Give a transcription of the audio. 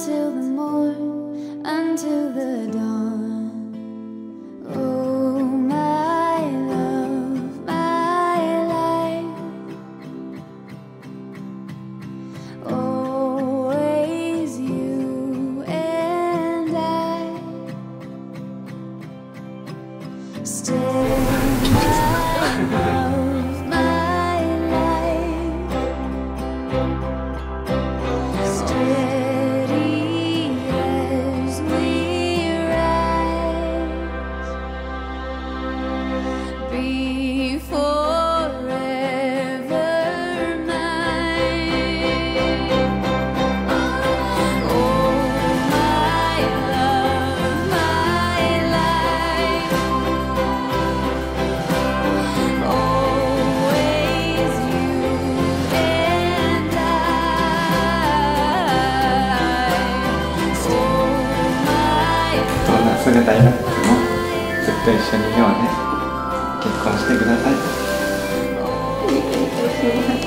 until the morn, until the dawn. Oh, my love, my life, always you and I. Stay, my love.すぐ大学生もずっと一緒にいようね。結婚してください。